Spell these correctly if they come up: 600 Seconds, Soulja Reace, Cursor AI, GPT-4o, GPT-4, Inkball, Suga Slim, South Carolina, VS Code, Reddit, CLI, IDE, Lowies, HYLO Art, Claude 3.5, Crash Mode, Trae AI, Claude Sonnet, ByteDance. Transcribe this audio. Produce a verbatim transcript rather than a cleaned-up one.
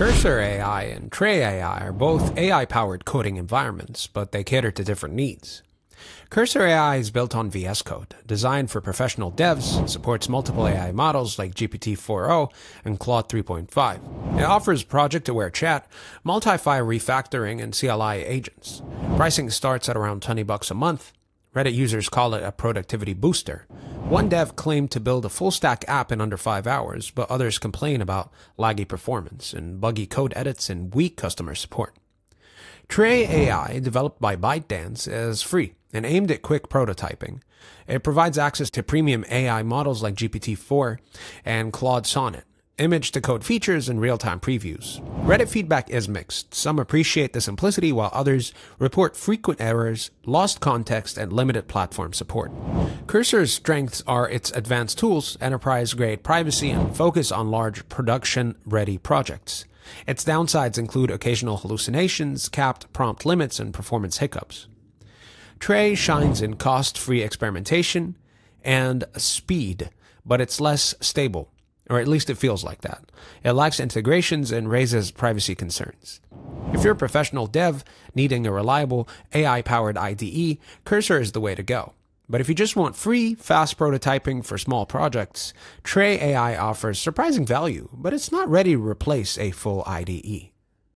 Cursor A I and Trae A I are both A I-powered coding environments, but they cater to different needs. Cursor A I is built on V S Code, designed for professional devs, supports multiple A I models like G P T four o and Claude three point five. It offers project-aware chat, multi-file refactoring, and C L I agents. Pricing starts at around twenty bucks a month. Reddit users call it a productivity booster. One dev claimed to build a full-stack app in under five hours, but others complain about laggy performance and buggy code edits and weak customer support. Trae A I, developed by ByteDance, is free and aimed at quick prototyping. It provides access to premium A I models like G P T four and Claude Sonnet, image-to-code features, and real-time previews. Reddit feedback is mixed. Some appreciate the simplicity, while others report frequent errors, lost context, and limited platform support. Cursor's strengths are its advanced tools, enterprise-grade privacy, and focus on large production-ready projects. Its downsides include occasional hallucinations, capped prompt limits, and performance hiccups. Trae shines in cost-free experimentation and speed, but it's less stable, or at least it feels like that. It lacks integrations and raises privacy concerns. If you're a professional dev needing a reliable A I-powered I D E, Cursor is the way to go. But if you just want free, fast prototyping for small projects, Trae A I offers surprising value, but it's not ready to replace a full I D E.